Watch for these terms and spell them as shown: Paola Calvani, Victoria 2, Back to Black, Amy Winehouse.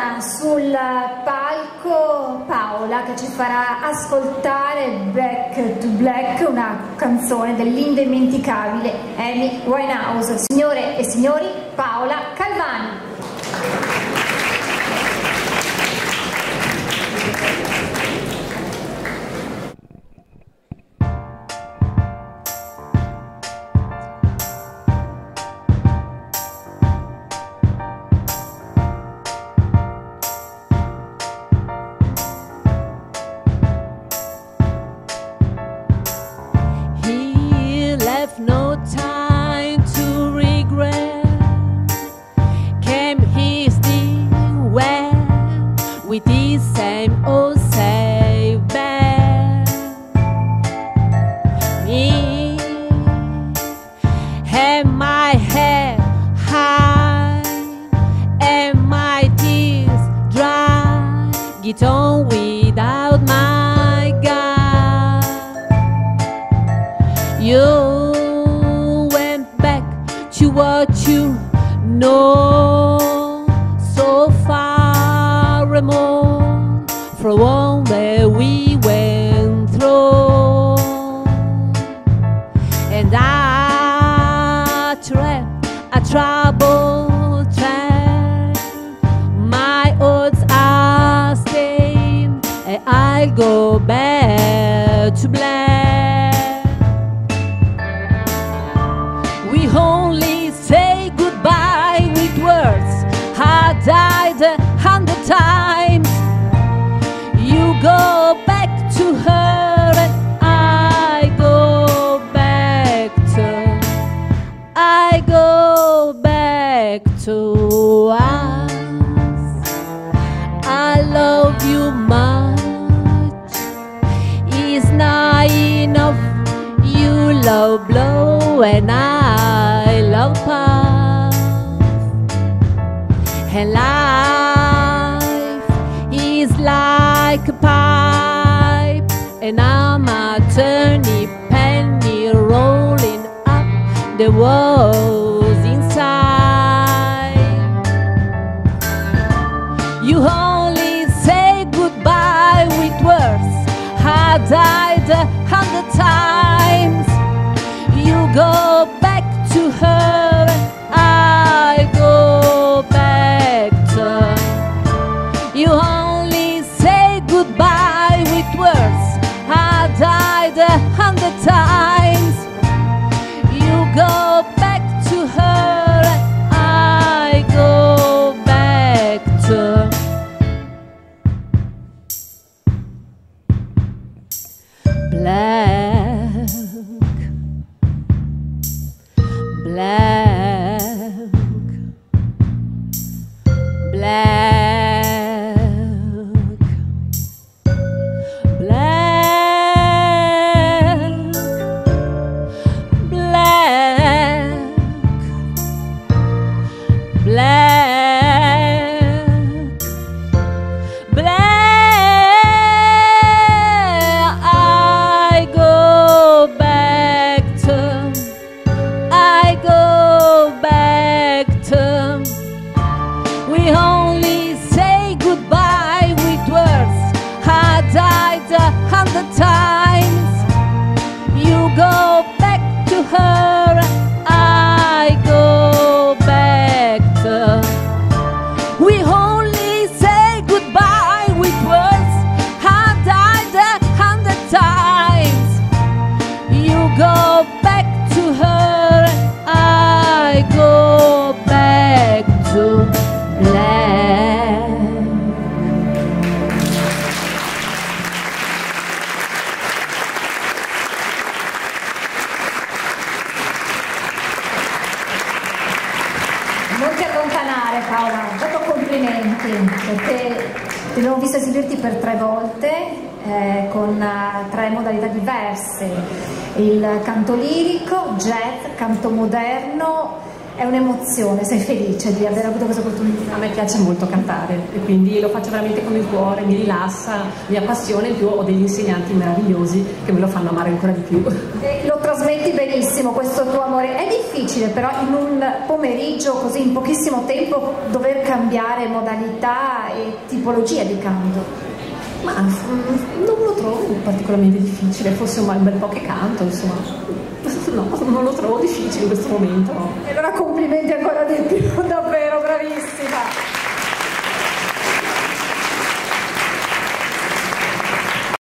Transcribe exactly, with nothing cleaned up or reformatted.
torna sul palco Paola, che ci farà ascoltare Back to Black, una canzone dell'indimenticabile Amy Winehouse. Signore e signori, Paola Calvani. With this same old same band, me and my head high and my tears dry, get on without my God. You went back to what you know, so far more from all that we went through, and I trap, I trouble trap. My odds are stained, and I'll go back to black. We only say goodbye with words. I died a hundred times. Go back to her and I go back to, I go back to us. I love you much, it's not enough. You love blow and I love puff. And life is life like a pipe, and I'm a turny penny rolling up the walls inside. You only say goodbye with words. I died a hundred times. You go back to her, I go back to her. You goodbye with words. I died a hundred times. You go back to her, I go back to black, black, black. Non ti allontanare Paola, ho fatto complimenti perché ti abbiamo visto esibirti per tre volte eh, con uh, tre modalità diverse, il canto lirico, jazz, canto moderno, è un'emozione, sei felice di aver avuto questa opportunità? A me piace molto cantare e quindi lo faccio veramente con il cuore, mi rilassa, mi appassiona, in più ho degli insegnanti meravigliosi che me lo fanno amare ancora di più. E lo trasmetti benissimo questo tuo amore. È difficile però in un pomeriggio, così in pochissimo tempo, dover cambiare modalità e tipologia di canto? Ma mm, non lo trovo particolarmente difficile, forse un bel po' che canto, insomma. No, non lo trovo difficile in questo momento. E allora complimenti ancora di più, davvero, bravissima.